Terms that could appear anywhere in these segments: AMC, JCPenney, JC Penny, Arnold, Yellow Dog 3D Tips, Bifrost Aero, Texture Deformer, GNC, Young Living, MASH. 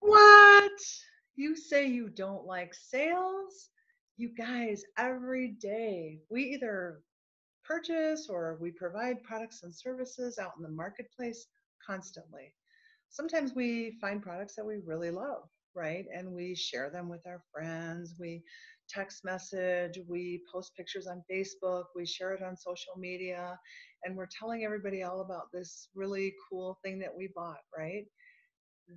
What? You say you don't like sales? You guys, every day we either purchase or we provide products and services out in the marketplace constantly. Sometimes we find products that we really love, right? And we share them with our friends. We text message, we post pictures on Facebook, we share it on social media, and we're telling everybody all about this really cool thing that we bought, right?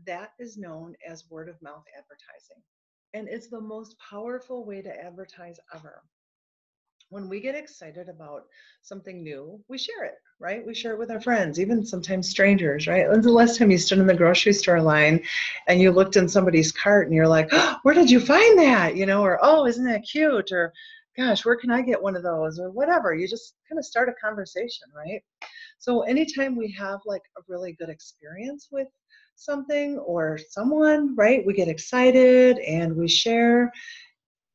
That is known as word of mouth advertising. And it's the most powerful way to advertise ever. When we get excited about something new, we share it, right? We share it with our friends, even sometimes strangers, right? When's the last time you stood in the grocery store line and you looked in somebody's cart and you're like, oh, where did you find that? You know, or, oh, isn't that cute? Or, gosh, where can I get one of those? Or whatever. You just kind of start a conversation, right? So anytime we have like a really good experience with something or someone, right, we get excited and we share.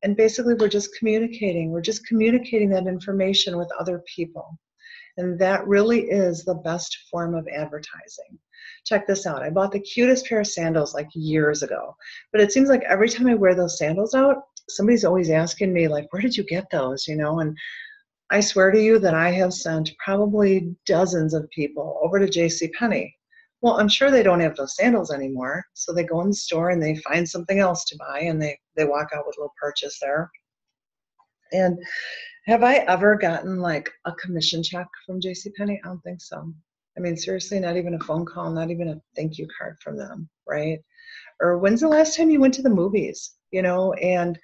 And basically, we're just communicating. We're just communicating that information with other people. And that really is the best form of advertising. Check this out. I bought the cutest pair of sandals like years ago. But it seems like every time I wear those sandals out, somebody's always asking me, like, where did you get those, you know? And I swear to you that I have sent probably dozens of people over to JC Penny. Well, I'm sure they don't have those sandals anymore, so they go in the store and they find something else to buy, and they walk out with a little purchase there. And have I ever gotten like a commission check from JCPenney? I don't think so. I mean, seriously, not even a phone call, not even a thank you card from them, right? Or when's the last time you went to the movies, you know, and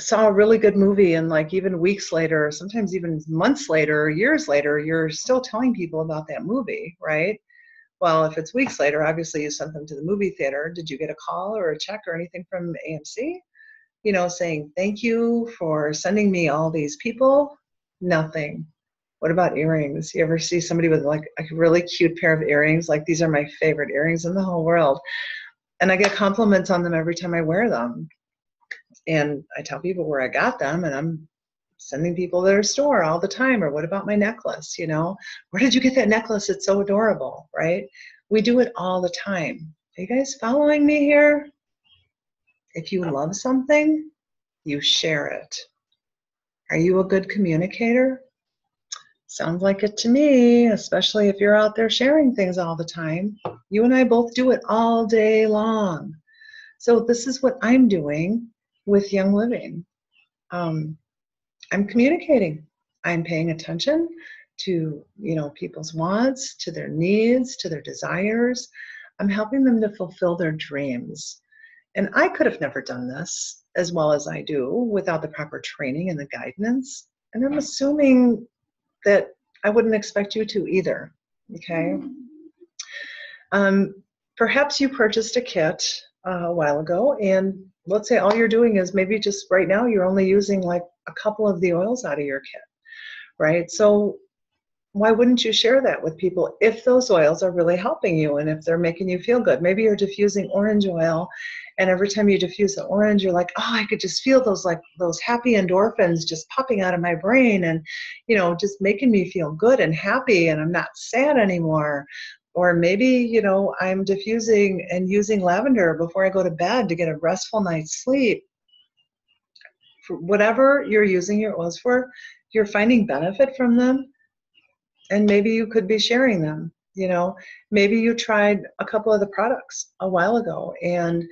saw a really good movie, and like even weeks later, sometimes even months later, years later, you're still telling people about that movie, right? Well, if it's weeks later, obviously you sent them to the movie theater. Did you get a call or a check or anything from AMC, you know, saying, thank you for sending me all these people? Nothing. What about earrings? You ever see somebody with like a really cute pair of earrings? Like, these are my favorite earrings in the whole world. And I get compliments on them every time I wear them. And I tell people where I got them, and I'm sending people to their store all the time. Or what about my necklace, you know? Where did you get that necklace? It's so adorable, right? We do it all the time. Are you guys following me here? If you love something, you share it. Are you a good communicator? Sounds like it to me, especially if you're out there sharing things all the time. You and I both do it all day long. So this is what I'm doing with Young Living. I'm communicating. I'm paying attention to, you know, people's wants, to their needs, to their desires. I'm helping them to fulfill their dreams. And I could have never done this as well as I do without the proper training and the guidance. And I'm assuming that I wouldn't expect you to either, okay? Perhaps you purchased a kit a while ago, and let's say all you're doing is maybe just right now you're only using like a couple of the oils out of your kit, right? So why wouldn't you share that with people if those oils are really helping you and if they're making you feel good? Maybe you're diffusing orange oil, and every time you diffuse the orange, you're like, oh, I could just feel those, like, those happy endorphins just popping out of my brain and, you know, just making me feel good and happy, and I'm not sad anymore. Or maybe, you know, I'm diffusing and using lavender before I go to bed to get a restful night's sleep. For whatever you're using your oils for, you're finding benefit from them, and maybe you could be sharing them. You know, maybe you tried a couple of the products a while ago, and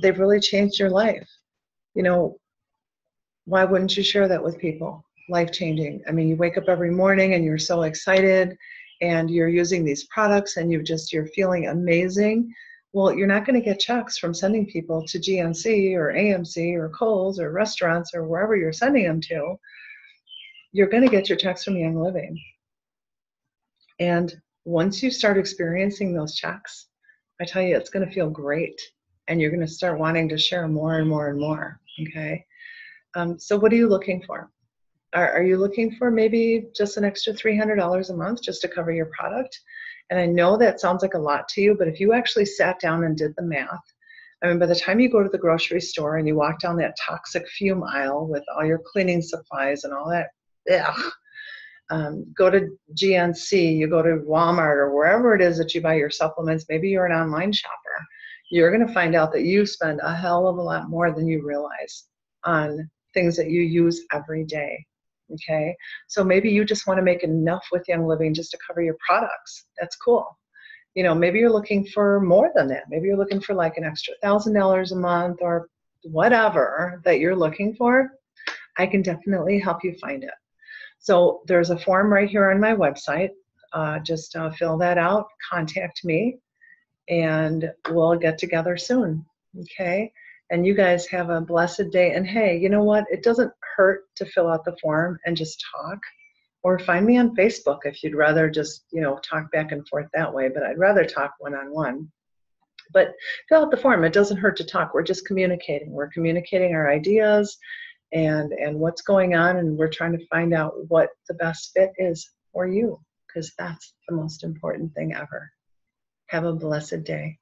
they've really changed your life. You know, why wouldn't you share that with people? Life-changing. I mean, you wake up every morning and you're so excited, and you're using these products, and you're feeling amazing. Well, you're not going to get checks from sending people to GNC or AMC or Kohl's or restaurants or wherever you're sending them to. You're going to get your checks from Young Living. And once you start experiencing those checks, I tell you, it's going to feel great. And you're going to start wanting to share more and more and more, okay? So what are you looking for? Are you looking for maybe just an extra $300 a month just to cover your product? And I know that sounds like a lot to you, but if you actually sat down and did the math, I mean, by the time you go to the grocery store and you walk down that toxic fume aisle with all your cleaning supplies and all that, ugh, Go to GNC, you go to Walmart or wherever it is that you buy your supplements. Maybe you're an online shopper. You're going to find out that you spend a hell of a lot more than you realize on things that you use every day. Okay, so maybe you just want to make enough with Young Living just to cover your products. That's cool. You know, maybe you're looking for more than that. Maybe you're looking for like an extra $1,000 a month or whatever that you're looking for. I can definitely help you find it. So there's a form right here on my website. Just fill that out, contact me, and we'll get together soon. Okay? And you guys have a blessed day. And hey, you know what? It doesn't hurt to fill out the form and just talk. Or find me on Facebook if you'd rather just, you know, talk back and forth that way. But I'd rather talk one-on-one. But fill out the form. It doesn't hurt to talk. We're just communicating. We're communicating our ideas and what's going on, and we're trying to find out what the best fit is for you, because that's the most important thing ever. Have a blessed day.